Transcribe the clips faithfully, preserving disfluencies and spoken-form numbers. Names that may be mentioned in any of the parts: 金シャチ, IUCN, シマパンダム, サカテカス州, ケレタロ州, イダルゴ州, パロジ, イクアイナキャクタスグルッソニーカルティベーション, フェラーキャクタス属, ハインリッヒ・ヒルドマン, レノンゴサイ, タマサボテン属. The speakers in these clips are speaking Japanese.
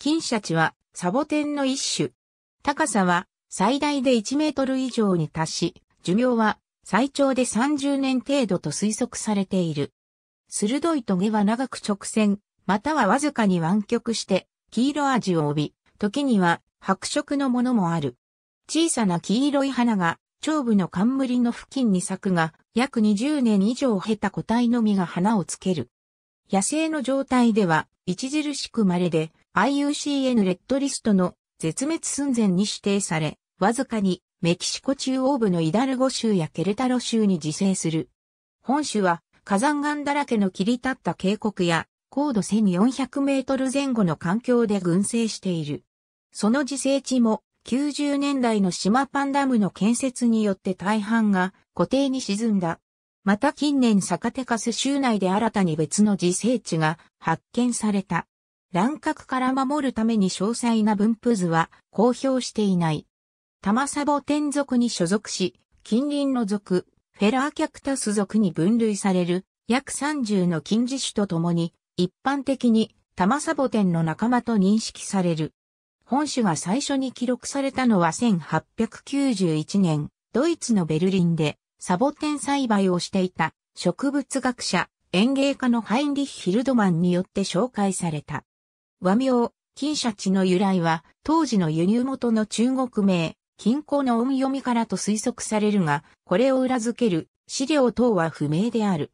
金シャチはサボテンの一種。高さは最大でいちメートル以上に達し、寿命は最長でさんじゅうねん程度と推測されている。鋭いトゲは長く直線、またはわずかに湾曲して、黄色味を帯び、時には白色のものもある。小さな黄色い花が頂部の冠の付近に咲くが、約にじゅうねん以上経た個体のみが花をつける。野生の状態では著しく稀で アイユーシーエヌ レッドリストの絶滅寸前に指定され、わずかにメキシコ中央部のイダルゴ州やケレタロ州に自生する。本種は火山岩だらけの切り立った渓谷や高度せんよんひゃくメートル前後の環境で群生している。その自生地もきゅうじゅうねんだいのシマパンダムの建設によって大半が湖底に沈んだ。また近年サカテカス州内で新たに別の自生地が発見された。乱獲から守るために詳細な分布図は公表していない。タマサボテン属に所属し、近隣の属、フェラーキャクタス属に分類される約さんじゅうの近似種とともに、一般的にタマサボテンの仲間と認識される。本種が最初に記録されたのはせんはっぴゃくきゅうじゅういちねん、ドイツのベルリンで、サボテン栽培をしていた植物学者、園芸家のハインリッヒ・ヒルドマンによって紹介された。和名、金シャチの由来は当時の輸入元の中国名、金庫の音読みからと推測されるが、これを裏付ける資料等は不明である。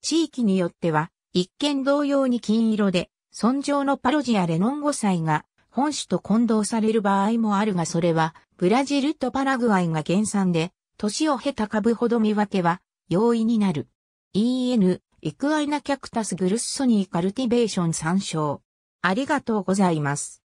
地域によっては、一見同様に金色で、尊上のパロジやレノンゴサイが本種と混同される場合もあるがそれは、ブラジルとパラグアイが原産で、年を経た株ほど見分けは容易になる。イーエヌ、イクアイナキャクタスグルッソニーカルティベーション参照。ありがとうございます。